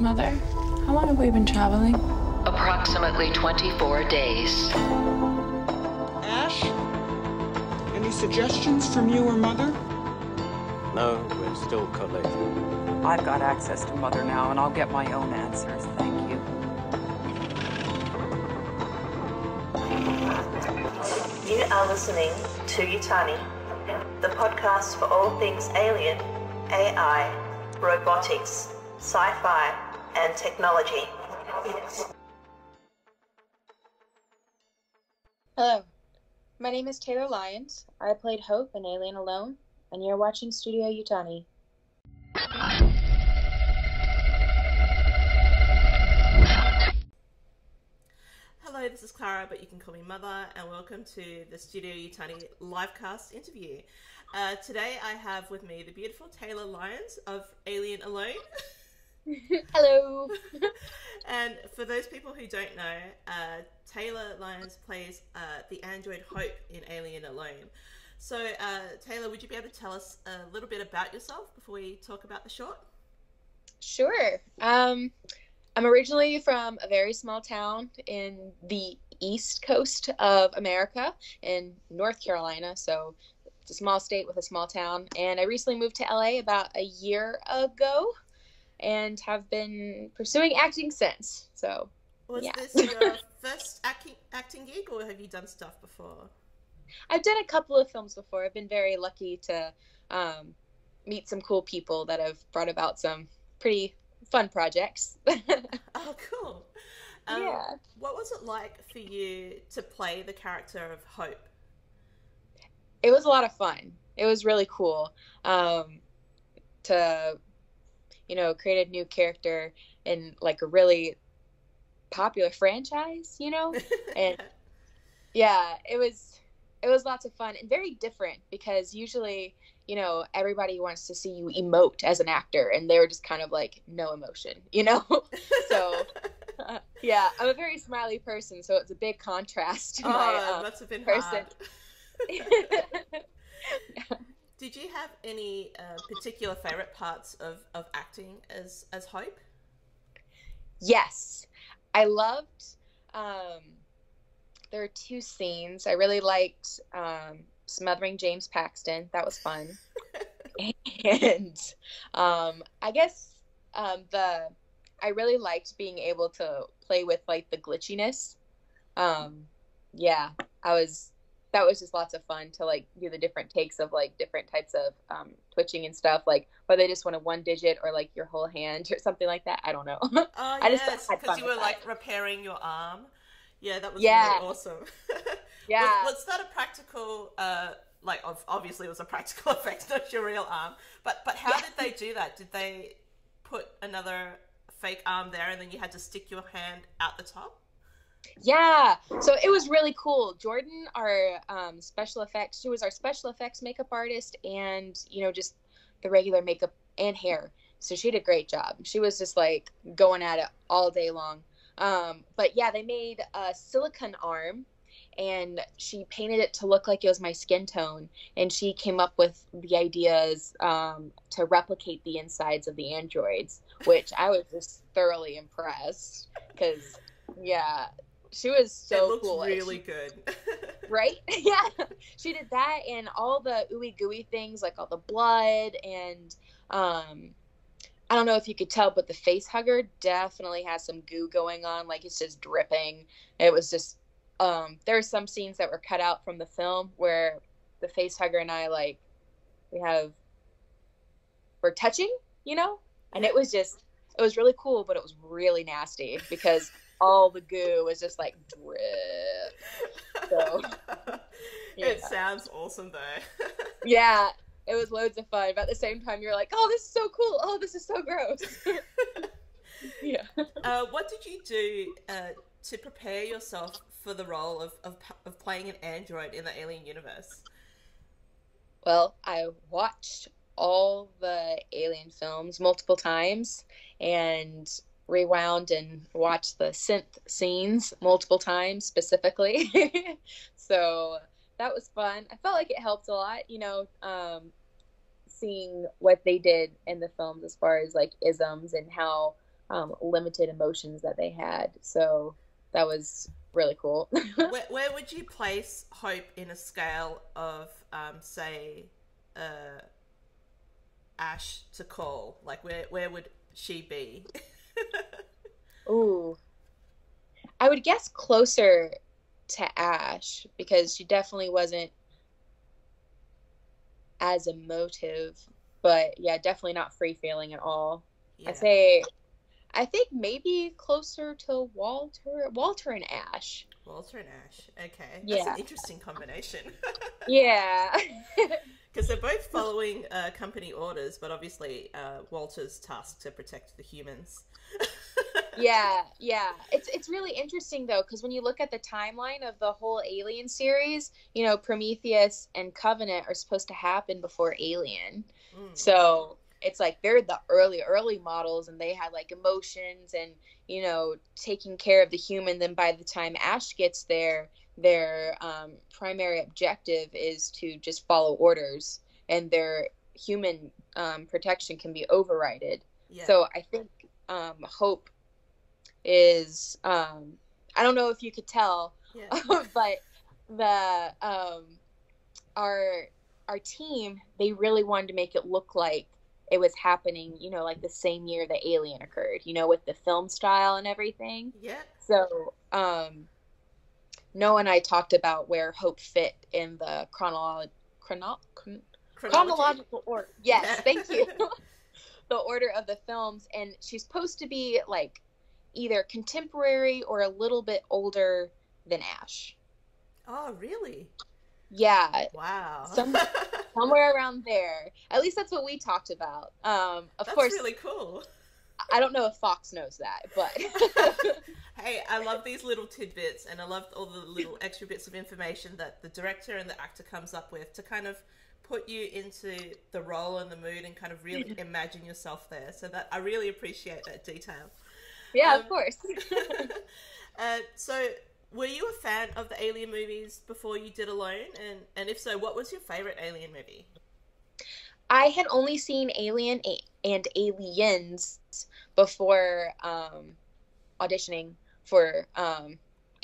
Mother, how long have we been traveling? Approximately 24 days. Ash, any suggestions from you or Mother? No, we're still collecting. I've got access to Mother now, and I'll get my own answers. Thank you. You are listening to Yutani, the podcast for all things alien, AI, robotics, sci-fi, and technology. Hello, my name is Taylor Lyons. I played Hope in Alien Alone, and you're watching Studio Yutani. Hello, this is Clara, but you can call me Mother, and welcome to the Studio Yutani livecast interview. Today I have with me the beautiful Taylor Lyons of Alien Alone. Hello. And for those people who don't know, Taylor Lyons plays the android Hope in Alien Alone. So Taylor, would you be able to tell us a little bit about yourself before we talk about the short? Sure. I'm originally from a very small town in the east coast of America in North Carolina, so it's a small state with a small town, and I recently moved to LA about a year ago and have been pursuing acting since. So, was this your first acting gig, or have you done stuff before? I've done a couple of films before. I've been very lucky to meet some cool people that have brought about some pretty fun projects. Oh, cool. Yeah. What was it like for you to play the character of Hope? It was a lot of fun. It was really cool to, you know, create a new character in like a really popular franchise, you know? And yeah, it was lots of fun and very different, because usually, you know, everybody wants to see you emote as an actor, and they were just kind of like, no emotion, you know? So yeah, I'm a very smiley person, so it's a big contrast to my must have been person. Did you have any particular favorite parts of acting as Hope? Yes, I loved there are two scenes I really liked. Smothering James Paxton, that was fun. And I guess I really liked being able to play with like the glitchiness. Yeah, that was just lots of fun to like do the different takes of like different types of twitching and stuff, like whether they just wanted one digit or like your whole hand or something like that. I don't know. Oh, yes, because you were like repairing your arm. Yeah, that was really awesome. Yeah. Was that a practical, like obviously it was a practical effect, not your real arm, but how did they do that? Did they put another fake arm there and then you had to stick your hand out the top? Yeah, so it was really cool. Jordan, our special effects, she was our special effects makeup artist, and you know, just the regular makeup and hair, so she did a great job. She was just like going at it all day long. But yeah, they made a silicone arm, and she painted it to look like it was my skin tone, and she came up with the ideas to replicate the insides of the androids, which I was just thoroughly impressed, because yeah, she was so cool. It looks really good. Right? Yeah. She did that, and all the ooey gooey things, like all the blood, and I don't know if you could tell, but the face hugger definitely has some goo going on. Like, it's just dripping. It was just there are some scenes that were cut out from the film where the face hugger and I, like, we're touching, you know? And it was really cool, but it was really nasty, because all the goo was just like drip. So, yeah. It sounds awesome though. Yeah, it was loads of fun. But at the same time, you're like, oh, this is so cool. Oh, this is so gross. Yeah. What did you do to prepare yourself for the role of playing an android in the Alien universe? Well, I watched all the Alien films multiple times, and rewound and watch the synth scenes multiple times specifically. So that was fun. I felt like it helped a lot, you know, seeing what they did in the films as far as like isms and how limited emotions that they had. So that was really cool. Where would you place Hope in a scale of, say, Ash to Call? Like, where would she be? Ooh. I would guess closer to Ash, because she definitely wasn't as emotive, but yeah, definitely not free feeling at all. Yeah. I'd say, I think maybe closer to Walter and Ash. Okay. Yeah. That's an interesting combination. Yeah. Because they're both following company orders, but obviously Walter's tasked to protect the humans. Yeah. It's really interesting, though, because when you look at the timeline of the whole Alien series, you know, Prometheus and Covenant are supposed to happen before Alien. Mm. So it's like they're the early models, and they had, like, emotions and, you know, taking care of the human. Then by the time Ash gets there, their primary objective is to just follow orders, and their human protection can be overridden. Yeah. So I think Hope is I don't know if you could tell, yeah. But the our team, they really wanted to make it look like it was happening, you know, like the same year the Alien occurred, you know, with the film style and everything. Yeah. So Noah and I talked about where Hope fit in the chronological order. Yes, yeah. Thank you. The order of the films, and she's supposed to be like either contemporary or a little bit older than Ash. Oh, really? Yeah. Wow. Somewhere around there. At least that's what we talked about. Of course. That's really cool. I don't know if Fox knows that, but... Hey, I love these little tidbits, and I love all the little extra bits of information that the director and the actor comes up with to kind of put you into the role and the mood and kind of really imagine yourself there. So that I really appreciate that detail. Yeah, of course. So were you a fan of the Alien movies before you did Alone? And if so, what was your favorite Alien movie? I had only seen Alien and Aliens before auditioning for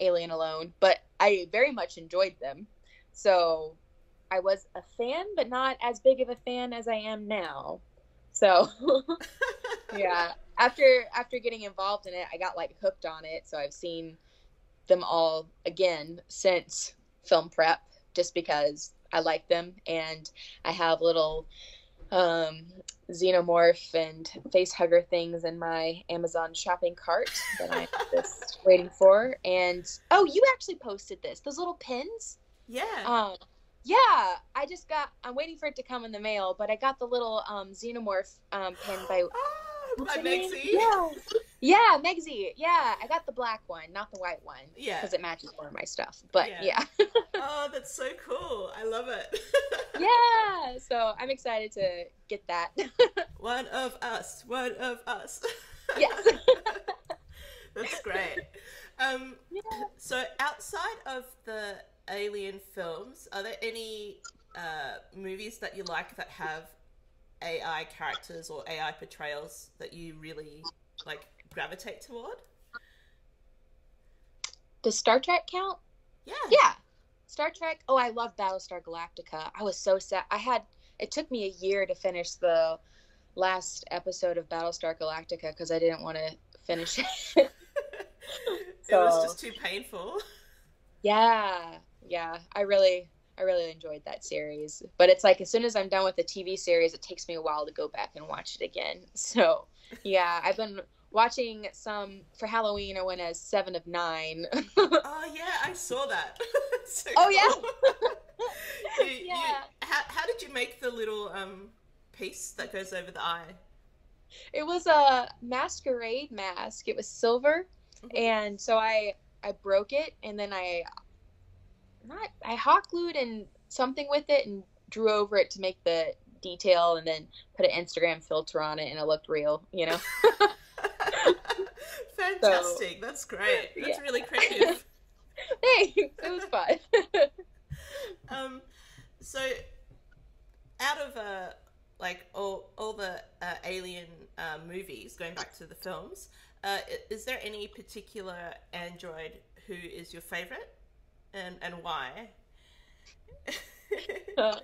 Alien Alone, but I very much enjoyed them. So I was a fan, but not as big of a fan as I am now. So yeah, after getting involved in it, I got like hooked on it. So I've seen them all again since film prep, just because I like them, and I have little Xenomorph and facehugger things in my Amazon shopping cart that I'm just waiting for. And oh, you actually posted this, those little pins. Yeah. Yeah, I just got. I'm waiting for it to come in the mail, but I got the little Xenomorph pin by. Oh, by Megzy. Yeah, Megzy. Yeah, I got the black one, not the white one. Yeah, because it matches more of my stuff. But yeah. Oh, that's so cool! I love it. Yeah, so I'm excited to get that. One of us. Yes. That's great. Yeah. So outside of the Alien films, are there any movies that you like that have AI characters or AI portrayals that you really like gravitate toward? Does Star Trek count? Yeah, Star Trek. Oh, I love Battlestar Galactica. I was so sad. It took me a year to finish the last episode of Battlestar Galactica because I didn't want to finish it. It was just too painful. Yeah, I really enjoyed that series. But it's like, as soon as I'm done with the TV series, it takes me a while to go back and watch it again. So, yeah, I've been watching some for Halloween. I went as 7 of 9. Oh, yeah, I saw that. So cool. Yeah. How did you make the little piece that goes over the eye? It was a masquerade mask. It was silver. Mm-hmm. And so I broke it, and then I hot glued and something with it and drew over it to make the detail, and then put an Instagram filter on it, and it looked real, you know? Fantastic. So, that's great. That's really creative. Thanks. It was fun. So out of like all the Alien movies, going back to the films, is there any particular android who is your favorite, and why? I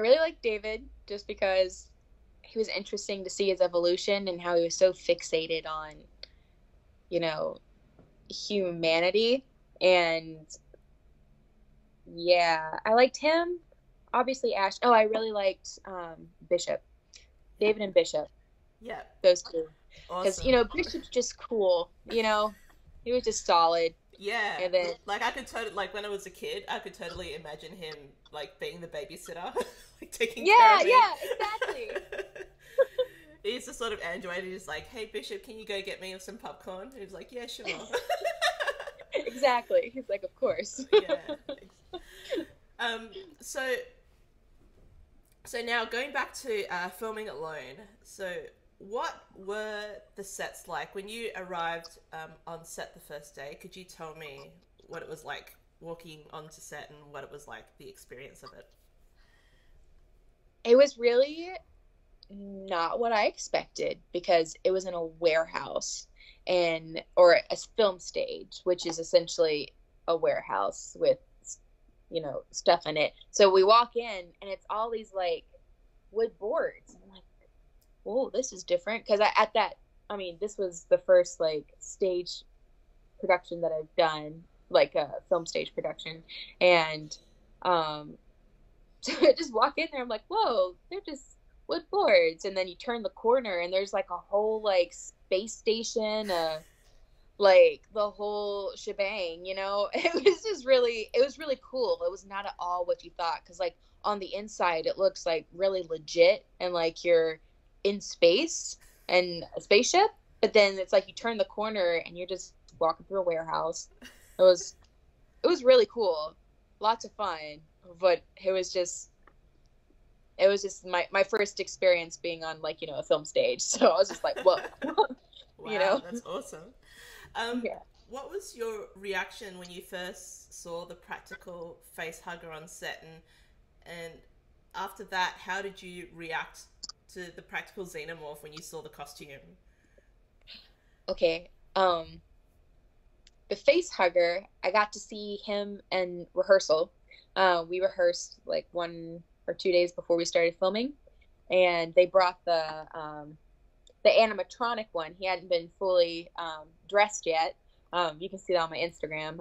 really like David, just because he was interesting to see his evolution and how he was so fixated on, you know, humanity. And yeah, I liked him. Obviously Ash. Oh, I really liked Bishop. David and Bishop. Yeah. Those two. Because, awesome. You know, Bishop's just cool, you know? He was just solid. Yeah. And then, like, I could totally, like, when I was a kid, I could totally imagine him, like, being the babysitter. Like, taking care of me. Yeah, exactly. He's the sort of android who's like, hey, Bishop, can you go get me some popcorn? And he's like, yeah, sure. Exactly. He's like, of course. Yeah. So now going back to filming alone, so what were the sets like? When you arrived on set the first day, could you tell me what it was like walking onto set and what it was like, the experience of it? It was really not what I expected, because it was in a warehouse or a film stage, which is essentially a warehouse with, you know, stuff in it. So we walk in and it's all these like wood boards. I'm like, whoa, this is different. Cause this was the first like stage production that I've done, like a film stage production. And, so I just walk in there. I'm like, whoa, they're just wood boards. And then you turn the corner and there's like a whole like space station, like the whole shebang, you know. It was really cool. It was not at all what you thought, because like on the inside it looks like really legit and like you're in space and a spaceship, but then it's like you turn the corner and you're just walking through a warehouse. It was really cool, lots of fun, but it was just my first experience being on, like, you know, a film stage, so I was just like, whoa. Wow, you know, that's awesome. Yeah. What was your reaction when you first saw the practical face hugger on set, and after that, how did you react to the practical xenomorph when you saw the costume? Okay, the face hugger, I got to see him in rehearsal. We rehearsed like 1 or 2 days before we started filming, and they brought the animatronic one. He hadn't been fully dressed yet. You can see that on my Instagram.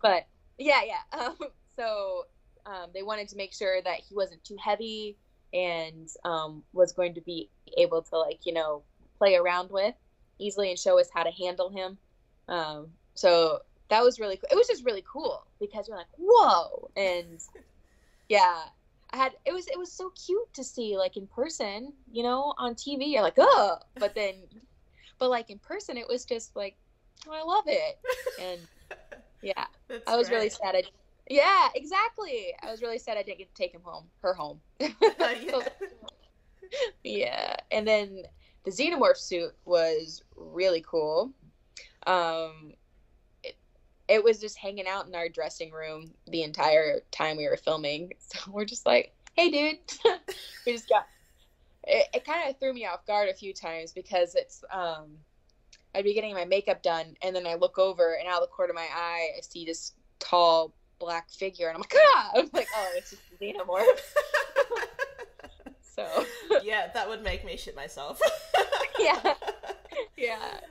But yeah. So they wanted to make sure that he wasn't too heavy and was going to be able to, like, you know, play around with easily and show us how to handle him. So that was really cool. It was just really cool because we're like, whoa. And yeah. It was so cute to see, like, in person, you know. On TV you're like, oh, but like in person it was just like, oh, I love it. And yeah, I was really sad. Yeah, exactly. I was really sad I didn't get to take him home. Yeah. Yeah. And then the xenomorph suit was really cool. It was just hanging out in our dressing room the entire time we were filming. So we're just like, hey, dude. We just got... It kind of threw me off guard a few times, because it's... I'd be getting my makeup done, and then I look over, and out of the corner of my eye, I see this tall black figure, and I'm like, ah! I was like, oh, it's just a xenomorph. So... Yeah, that would make me shit myself. Yeah. Yeah.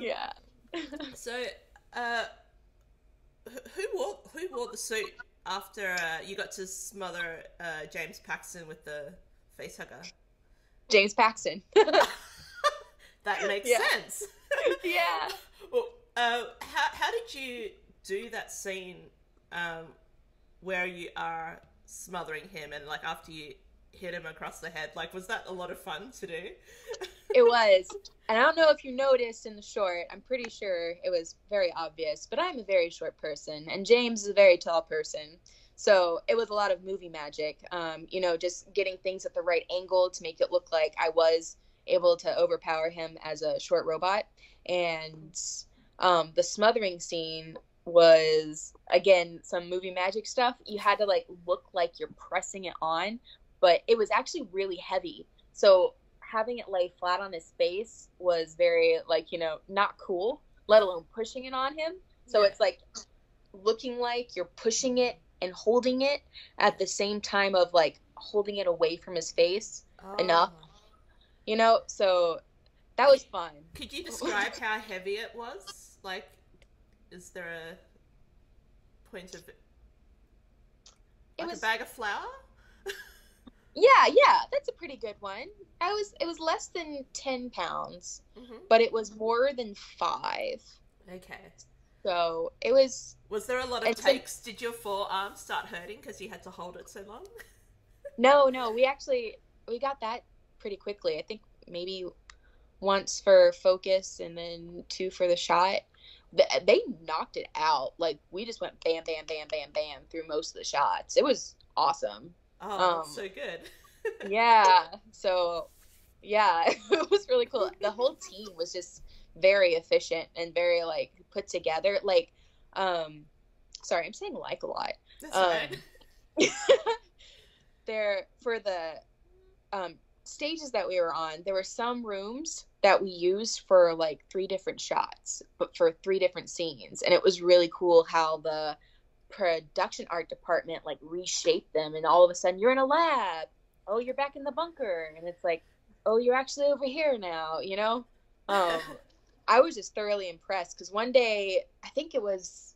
Yeah. So... who wore the suit after you got to smother James Paxton with the face hugger? James Paxton. That makes sense. Yeah. Well, how did you do that scene where you are smothering him and, like, after you hit him across the head? Like, was that a lot of fun to do? It was. And I don't know if you noticed in the short, I'm pretty sure it was very obvious, but I'm a very short person, and James is a very tall person. So it was a lot of movie magic, you know, just getting things at the right angle to make it look like I was able to overpower him as a short robot. And the smothering scene was, again, some movie magic stuff. You had to, like, look like you're pressing it on, but it was actually really heavy. So having it lay flat on his face was very, like, you know, not cool, let alone pushing it on him. So it's like looking like you're pushing it and holding it at the same time of like holding it away from his face enough, you know? So that was fun. Could you describe how heavy it was? Like, is there a point of like it was a bag of flour? Yeah, that's a pretty good one. It was less than 10 pounds, but it was more than 5. Okay. So it was... Was there a lot of takes? So, did your forearm start hurting because you had to hold it so long? No. We got that pretty quickly. I think maybe once for focus and then 2 for the shot. They knocked it out. Like, we just went bam, bam, bam, bam, bam through most of the shots. It was awesome. Oh, so good. So, it was really cool. The whole team was just very efficient and very, like, put together. Like, sorry, I'm saying like a lot. That's right. For the stages that we were on, there were some rooms that we used for, like, 3 different shots, but for 3 different scenes. And it was really cool how the production art department like reshape them, and all of a sudden you're in a lab, oh, you're back in the bunker, and it's like, oh, you're actually over here now, you know. I was just thoroughly impressed because one day, I think it was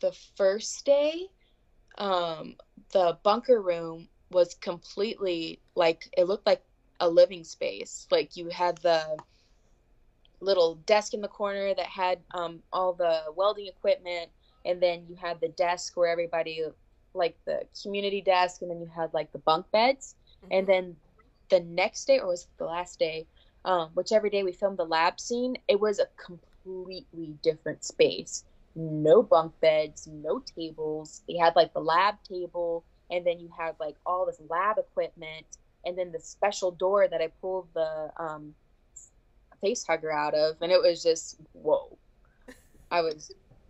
the first day, the bunker room was completely like, it looked like a living space. Like, you had the little desk in the corner that had all the welding equipment. And then you had the desk where everybody, like the community desk, and then you had like the bunk beds. And then the next day, or was it the last day, whichever day we filmed the lab scene, it was a completely different space. No bunk beds, no tables. You had like the lab table, and then you had like all this lab equipment, and then the special door that I pulled the face hugger out of, and it was just, whoa.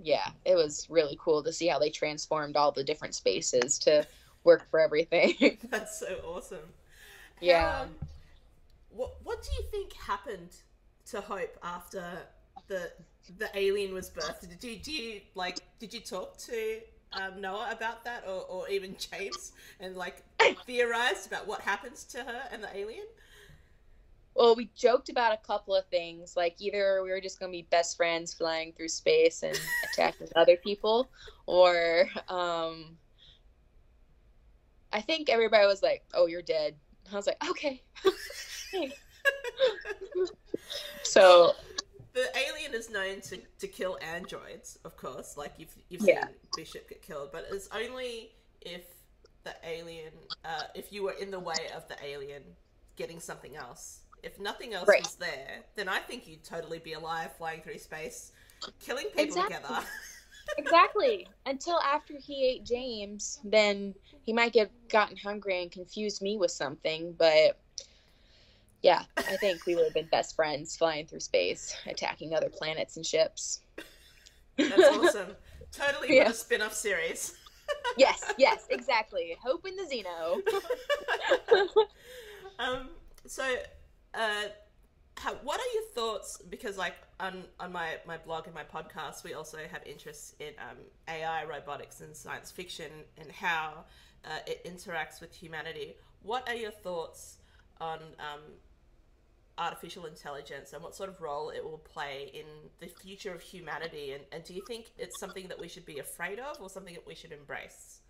Yeah, it was really cool to see how they transformed all the different spaces to work for everything. That's so awesome. Yeah. What do you think happened to Hope after the alien was birthed? Did you talk to Noah about that, or even James, and like theorized about what happens to her and the alien? Well, we joked about a couple of things, like either we were just going to be best friends flying through space and attacking other people, or I think everybody was like, oh, you're dead. I was like, okay. So the alien is known to kill androids, of course, like you've seen Bishop get killed, but it's only if the alien, if you were in the way of the alien getting something else. If nothing else was there, then I think you'd totally be alive, flying through space, killing people together. Exactly. Until after he ate James, then he might have gotten hungry and confused me with something. But yeah, I think we would have been best friends, flying through space, attacking other planets and ships. That's awesome. Totally a spin-off series. Yes, exactly. Hope in the Xeno. What are your thoughts, because like on my blog and my podcast, we also have interests in AI, robotics, and science fiction, and how it interacts with humanity. What are your thoughts on artificial intelligence, and what sort of role it will play in the future of humanity, and do you think it's something that we should be afraid of, or something that we should embrace?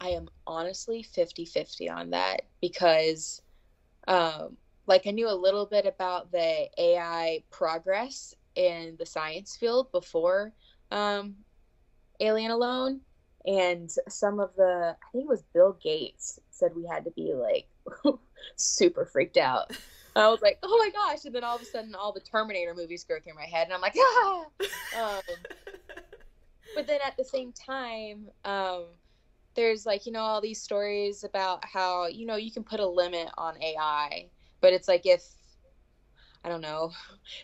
I am honestly 50-50 on that, because like, I knew a little bit about the AI progress in the science field before Alien Alone, and some of the, I think it was Bill Gates said we had to be like super freaked out. I was like, oh my gosh, and then all of a sudden all the Terminator movies go through my head, and I'm like, ah! But then at the same time, there's like, you know, all these stories about how, you know, you can put a limit on AI, but it's like, if, I don't know,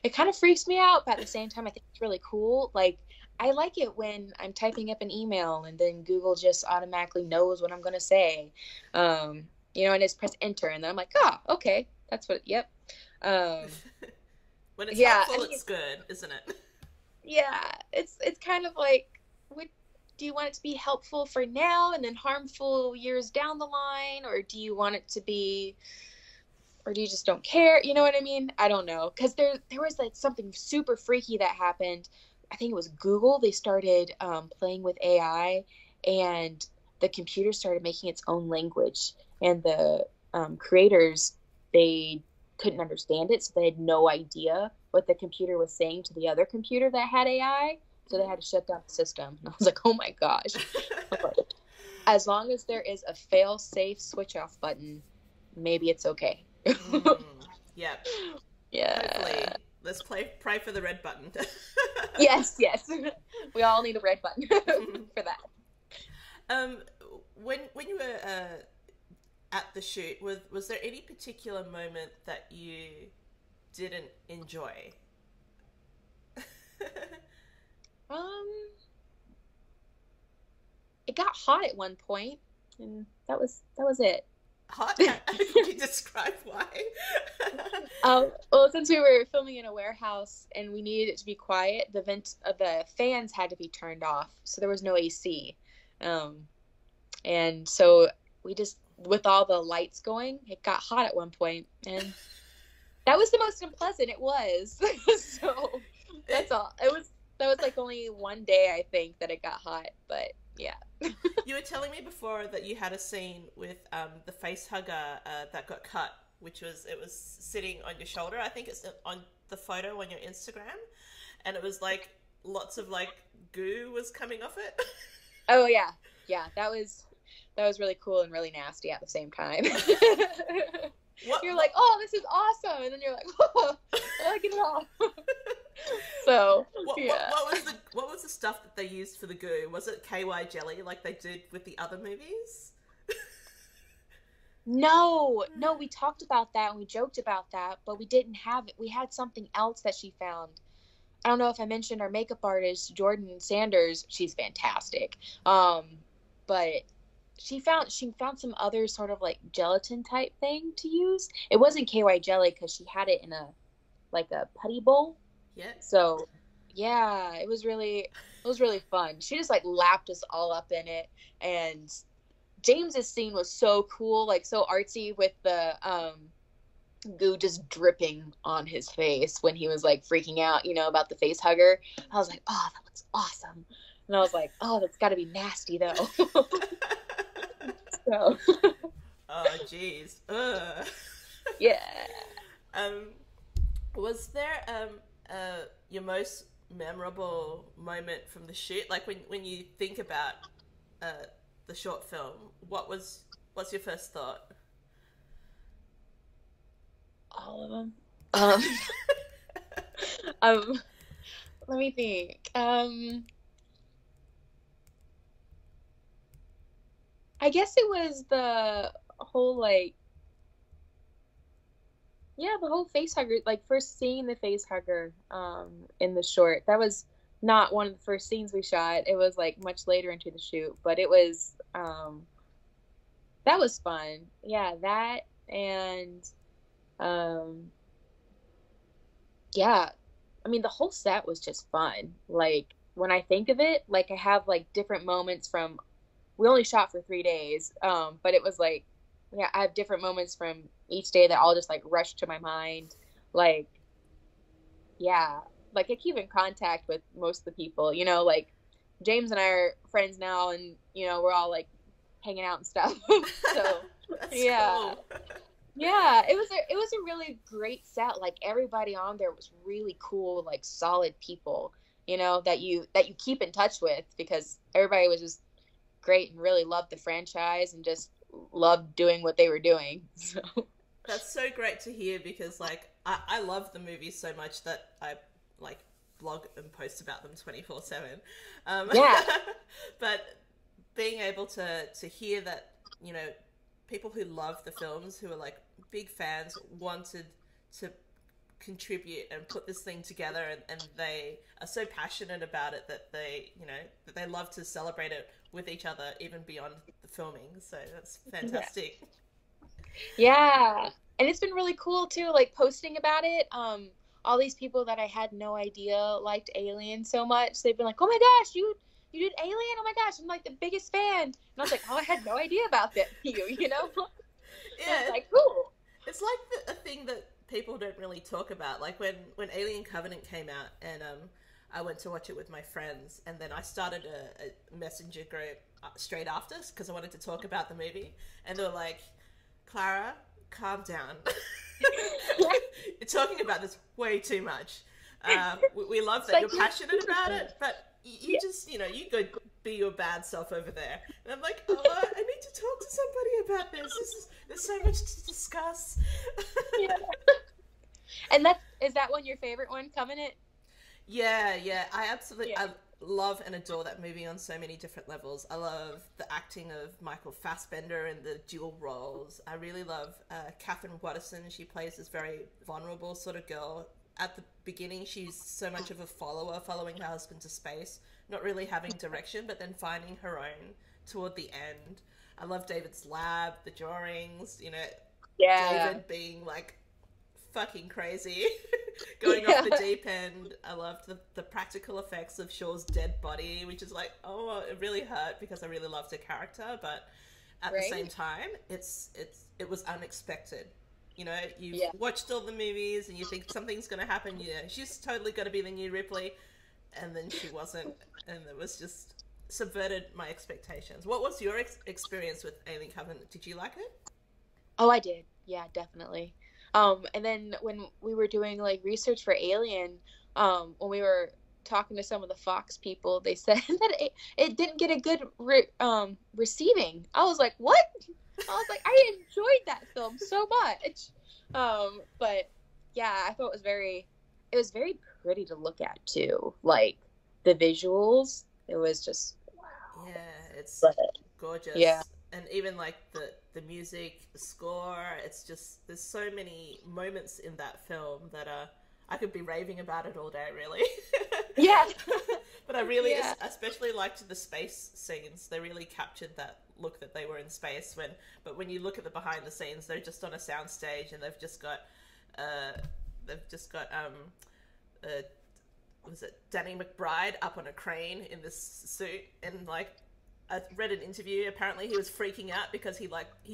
it kind of freaks me out, but at the same time, I think it's really cool. Like, I like it when I'm typing up an email and then Google just automatically knows what I'm going to say. You know, and it's press enter and then I'm like, oh, okay. That's what, yep. When it's helpful, I mean, it's good, isn't it? Yeah. It's kind of like, what, do you want it to be helpful for now and then harmful years down the line? Or do you want it to be, or do you just don't care? You know what I mean? I don't know. Cause there was like something super freaky that happened. I think it was Google. They started playing with AI and the computer started making its own language, and the creators, they couldn't understand it. So they had no idea what the computer was saying to the other computer that had AI. So they had to shut down the system. And I was like, oh my gosh. As long as there is a fail safe switch off button, maybe it's okay. Yep. Yeah. Hopefully. Let's pray for the red button. Yes, yes. We all need a red button for that. When you were at the shoot, was there any particular moment that you didn't enjoy? It got hot at one point, and that was it. Hot? Can you describe why? Well, since we were filming in a warehouse and we needed it to be quiet, the vent of the fans had to be turned off, so there was no AC. And so we just, with all the lights going, it got hot at one point, and that was the most unpleasant it was. So that's all. That was like only one day, I think, that it got hot, but yeah. You were telling me before that you had a scene with the face hugger that got cut, which was, it was sitting on your shoulder. I think it's on the photo on your Instagram, and it was like lots of like goo was coming off it. Oh yeah, yeah. That was really cool and really nasty at the same time. You're like, oh, this is awesome, and then you're like, whoa, I like it all. So yeah. What was the stuff that they used for the goo? Was it KY jelly like they did with the other movies? No, we talked about that and we joked about that, but we didn't have it. We had something else that she found. I don't know if I mentioned our makeup artist, Jordan Sanders. She's fantastic. But she found some other sort of like gelatin type thing to use. It wasn't KY jelly because she had it in a putty bowl. Yeah. So, yeah, it was really fun. She just like lapped us all up in it, and James's scene was so cool, like so artsy, with the goo just dripping on his face when he was like freaking out, you know, about the face hugger. I was like, oh, that looks awesome, and I was like, oh, that's got to be nasty though. So. Oh, jeez. Yeah. Was there your most memorable moment from the shoot, like when you think about the short film, what's your first thought? All of them. Let me think. I guess it was the whole like, yeah, the whole face hugger, like first seeing the face hugger in the short. That was not one of the first scenes we shot. It was like much later into the shoot, but it was, that was fun. Yeah, that and, yeah, I mean, the whole set was just fun. Like when I think of it, like I have like different moments from, we only shot for 3 days, but it was like, yeah, I have different moments from each day that all just like rush to my mind. Like, yeah, like I keep in contact with most of the people, you know, like James and I are friends now, and you know, we're all like hanging out and stuff. So yeah, cool. Yeah, it was a really great set. Like everybody on there was really cool, like solid people, you know, that you keep in touch with, because everybody was just great and really loved the franchise and just loved doing what they were doing. So that's so great to hear, because like I love the movie so much that I like blog and post about them 24/7. Yeah. But being able to hear that, you know, people who love the films, who are like big fans, wanted to contribute and put this thing together, and they are so passionate about it that they, you know, that they love to celebrate it with each other even beyond the filming. So that's fantastic. Yeah. And it's been really cool too, like posting about it. All these people that I had no idea liked Alien so much, they've been like, oh my gosh, you did Alien? Oh my gosh, I'm like the biggest fan. And I was like, oh, I had no idea about that, you know? Yeah. It's like, cool. It's like a thing that people don't really talk about. Like when Alien Covenant came out, and I went to watch it with my friends, and then I started a messenger group straight after because I wanted to talk about the movie, and they were like, Clara, calm down. You're talking about this way too much. We love that you're passionate about it, but you just, you know, you go be your bad self over there. And I'm like, oh, I need to talk to somebody about this. There's so much to discuss. Yeah. And is that one your favorite one, Covenant? Yeah. I absolutely, I love and adore that movie on so many different levels. I love the acting of Michael Fassbender and the dual roles. I really love Catherine Watterson. She plays this very vulnerable sort of girl. At the beginning, she's so much of a follower, following her husband to space, not really having direction, but then finding her own toward the end. I love David's lab, the drawings, you know, David being like fucking crazy, going off the deep end. I loved the practical effects of Shaw's dead body, which is like, oh, it really hurt because I really loved her character, but at the same time, it was unexpected. You know, you've watched all the movies and you think something's going to happen. Yeah, she's totally going to be the new Ripley. And then she wasn't. And it was just subverted my expectations. What was your experience with Alien Covenant? Did you like it? Oh, I did. Yeah, definitely. And then when we were doing like research for Alien, when we were talking to some of the Fox people, they said that it didn't get a good receiving. I was like, what? I was like, I enjoyed that film so much. But yeah, I thought it was very pretty to look at too. Like the visuals, it was just wow. Yeah, it's gorgeous. Yeah. And even like the music, the score, it's just, there's so many moments in that film that I could be raving about it all day, really. Yeah. But I really especially liked the space scenes. They really captured that look that they were in space. But when you look at the behind the scenes, they're just on a soundstage and they've just got was it Danny McBride up on a crane in this suit, and like I read an interview, apparently he was freaking out because he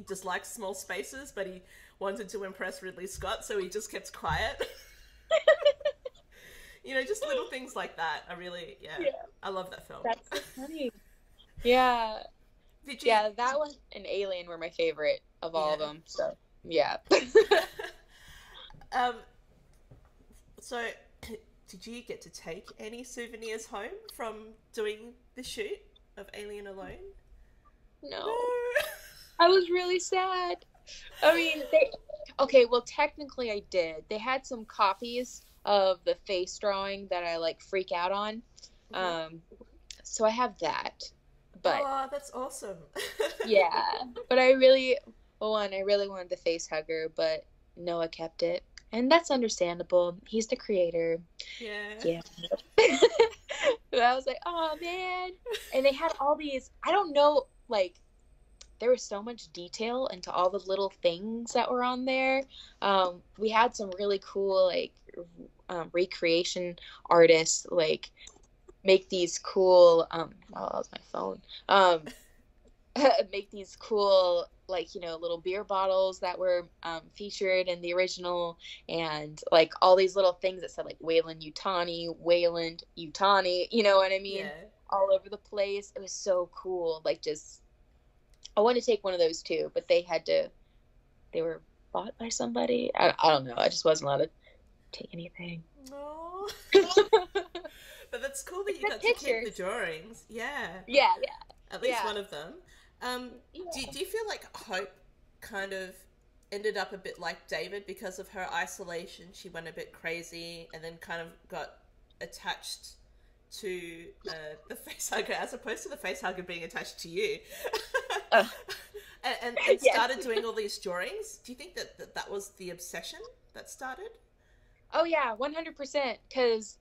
dislikes small spaces, but he wanted to impress Ridley Scott, so he just kept quiet. You know, just little things like that. I really, I love that film. That's so funny. Yeah. Yeah, that one and Alien were my favorite of all of them. So, yeah. So, did you get to take any souvenirs home from doing the shoot of Alien Alone? No. I was really sad. I mean, well, technically I did. They had some copies of the face drawing that I like freak out on. So I have that. But, oh, that's awesome. But I really wanted the face hugger, but Noah kept it, and that's understandable. He's the creator. Yeah. So I was like, oh man. And they had all these, I don't know, like there was so much detail into all the little things that were on there. We had some really cool like recreation artists, like make these cool make these cool, like, you know, little beer bottles that were featured in the original, and like all these little things that said like Weyland Yutani, you know what I mean? Yeah. All over the place. It was so cool. Like, just I wanted to take one of those too, but they were bought by somebody. I don't know, I just wasn't allowed to take anything. No. But that's cool that you got to keep the drawings. Yeah. At least one of them. Do you feel like Hope kind of ended up a bit like David because of her isolation? She went a bit crazy and then kind of got attached to the facehugger, as opposed to the facehugger being attached to you. And started doing all these drawings. Do you think that was the obsession that started? Oh yeah, 100%. Because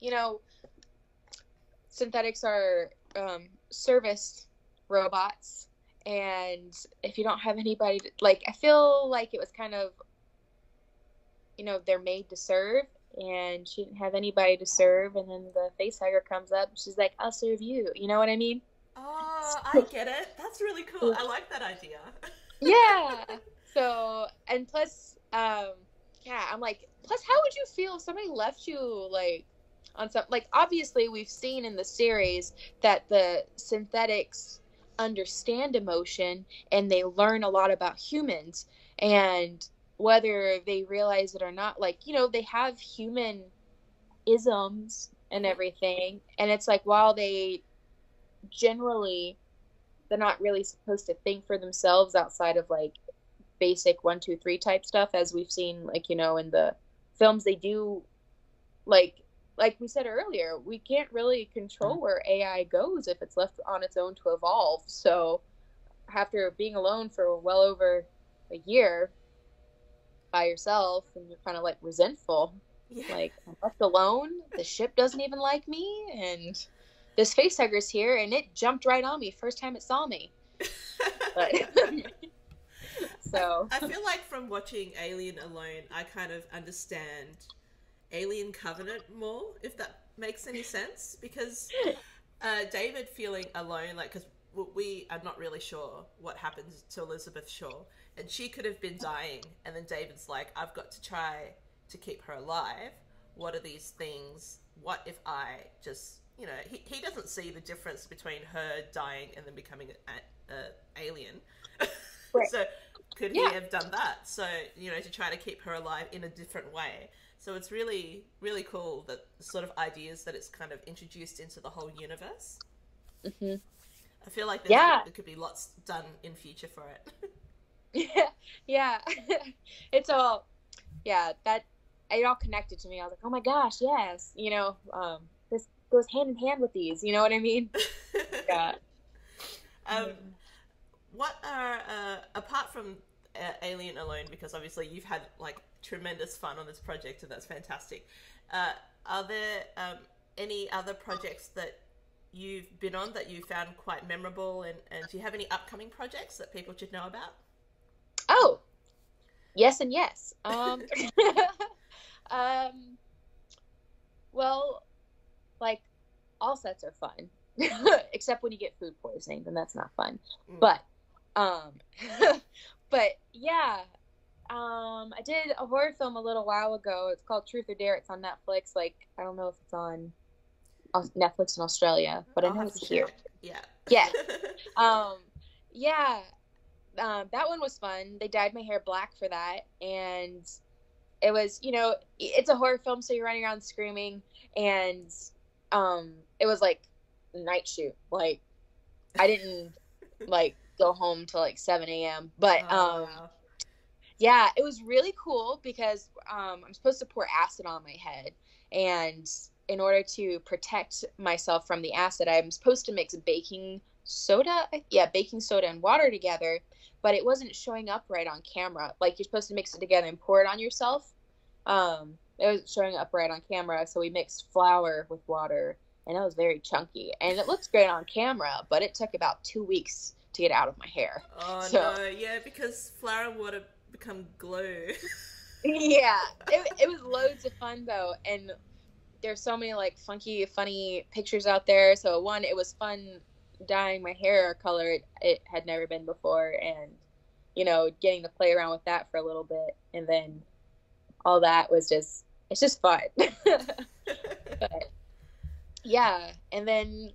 you know, synthetics are service robots, and if you don't have anybody to, like, I feel like it was kind of, you know, they're made to serve, and she didn't have anybody to serve, and then the facehugger comes up, and she's like, "I'll serve you." You know what I mean? Oh, I get it. That's really cool. I like that idea. Yeah. So, and plus, yeah, I'm like, plus, how would you feel if somebody left you, like, on some, like, obviously we've seen in the series that the synthetics understand emotion and they learn a lot about humans, and whether they realize it or not, like, you know, they have human isms and everything, and it's like, while they generally, they're not really supposed to think for themselves outside of, like, basic 1, 2, 3 type stuff, as we've seen, like, you know, in the films. They do, like we said earlier, we can't really control where AI goes if it's left on its own to evolve. So after being alone for well over a year by yourself, and you're kind of, like, resentful, like, I'm left alone, the ship doesn't even like me, and this facehugger's here, and it jumped right on me first time it saw me. But so I feel like from watching Alien Alone, I kind of understand Alien Covenant more, if that makes any sense, because David feeling alone, like, because we are not really sure what happens to Elizabeth Shaw, and she could have been dying, and then David's like, I've got to try to keep her alive. What are these things? What if I just, you know, he doesn't see the difference between her dying and then becoming an alien. Right. So could he have done that? So, you know, to try to keep her alive in a different way. So it's really, really cool, that sort of ideas that it's kind of introduced into the whole universe. Mm-hmm. I feel like there could be lots done in future for it. Yeah. It's all, that it all connected to me. I was like, oh my gosh, yes. You know, this goes hand in hand with these, you know what I mean? Yeah. What are, apart from Alien Alone, because obviously you've had, like, tremendous fun on this project, and that's fantastic, are there any other projects that you've been on that you found quite memorable, and do you have any upcoming projects that people should know about? Oh, yes and yes. Well, like, all sets are fun, except when you get food poisoning, then that's not fun. But but yeah, I did a horror film a little while ago. It's called Truth or Dare. It's on Netflix. Like, I don't know if it's on Netflix in Australia, but I know it's here. Yeah. That one was fun. They dyed my hair black for that, and it was, you know, it's a horror film, so you're running around screaming, and it was like night shoot. Like, I didn't like go home till like 7 a.m. But wow. Yeah, it was really cool because I'm supposed to pour acid on my head, and in order to protect myself from the acid, I'm supposed to mix baking soda and water together, but it wasn't showing up right on camera. Like, you're supposed to mix it together and pour it on yourself. It wasn't showing up right on camera, so we mixed flour with water, and that was very chunky, and it looks great on camera, but it took about 2 weeks to get out of my hair. Oh, so, no, yeah, because flour and water become glue. Yeah, it was loads of fun though, and there's so many, like, funky, funny pictures out there. So one, it was fun dyeing my hair a color it had never been before, and, you know, getting to play around with that for a little bit, and then all that was just, it's just fun. But, yeah, and then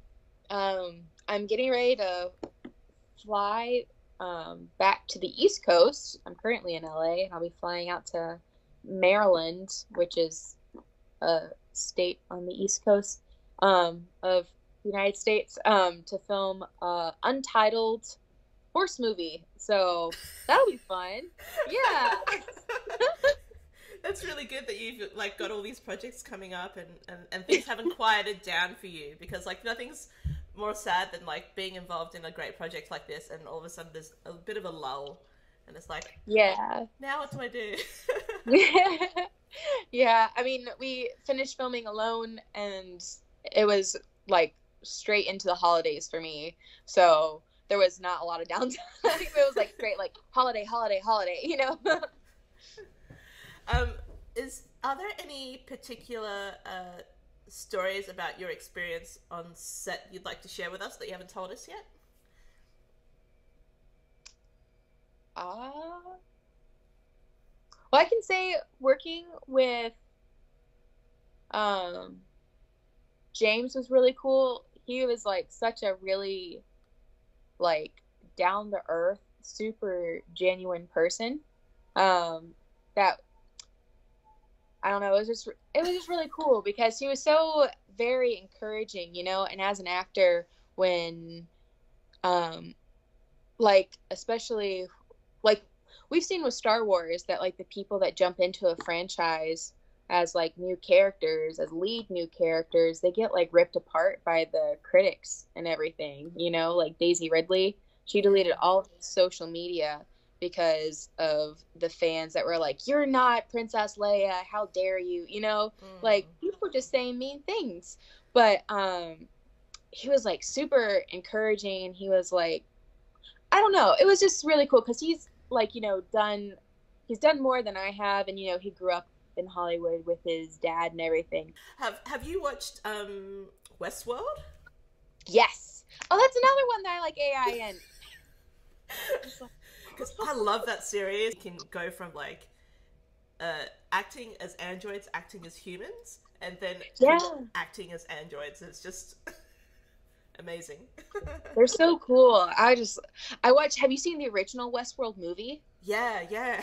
I'm getting ready to fly back to the East Coast. I'm currently in LA, and I'll be flying out to Maryland, which is a state on the East Coast of the United States, to film untitled horse movie. So that'll be fun. Yeah. That's really good that you've, like, got all these projects coming up, and things haven't quieted down for you, because, like, nothing's more sad than, like, being involved in a great project like this, and all of a sudden there's a bit of a lull, and it's like, now what do I do? Yeah, I mean, we finished filming Alone, and it was, like, straight into the holidays for me. So there was not a lot of downtime. It was, like, straight, like, holiday, you know? Are there any particular stories about your experience on set you'd like to share with us that you haven't told us yet? Well, I can say working with James was really cool. He was, like, such a really, like, down-to-earth, super genuine person. I don't know, it was just really cool because he was so very encouraging, you know, and as an actor, when, like, especially, like, we've seen with Star Wars that, like, the people that jump into a franchise as, like, new characters, as lead new characters, they get, like, ripped apart by the critics and everything, you know, like Daisy Ridley, she deleted all of his social media because of the fans that were like, "You're not Princess Leia, how dare you," you know, like, people were just saying mean things. But he was, like, super encouraging, and he was, like, I don't know, it was just really cool because he's, like, you know, he's done more than I have, and, you know, he grew up in Hollywood with his dad and everything. Have you watched Westworld? Yes. Oh, that's another one that I like AI in. Because I love that series. You can go from, like, acting as androids, acting as humans, and then acting as androids. It's just amazing. They're so cool. I watch. Have you seen the original Westworld movie? Yeah.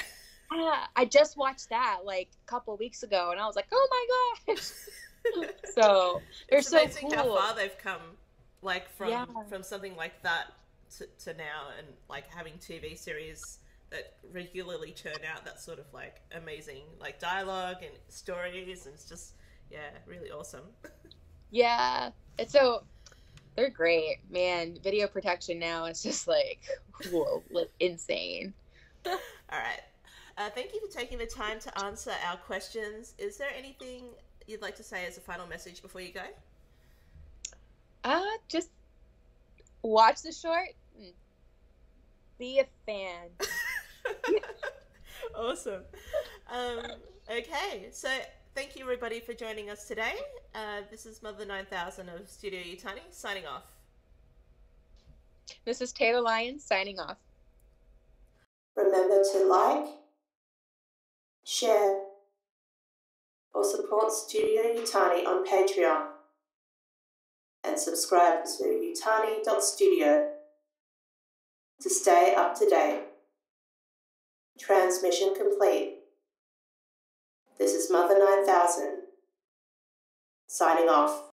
I just watched that, like, a couple weeks ago, and I was like, oh my gosh. So they're so cool. It's amazing how far they've come, like, from something like that to now, and, like, having TV series that regularly churn out that sort of, like, amazing, like, dialogue and stories, and it's just, yeah, really awesome. Yeah, it's so, they're great, man. Video production now is just, like, whoa, insane. All right, thank you for taking the time to answer our questions. Is there anything you'd like to say as a final message before you go? Just watch the short and be a fan. Awesome. Okay, so thank you everybody for joining us today. This is Mother 9000 of Studio Yutani signing off. This is Taylor Lyons signing off. Remember to like, share, or support Studio Yutani on Patreon. And subscribe to yutani.studio to stay up to date. Transmission complete. This is Mother 9000, signing off.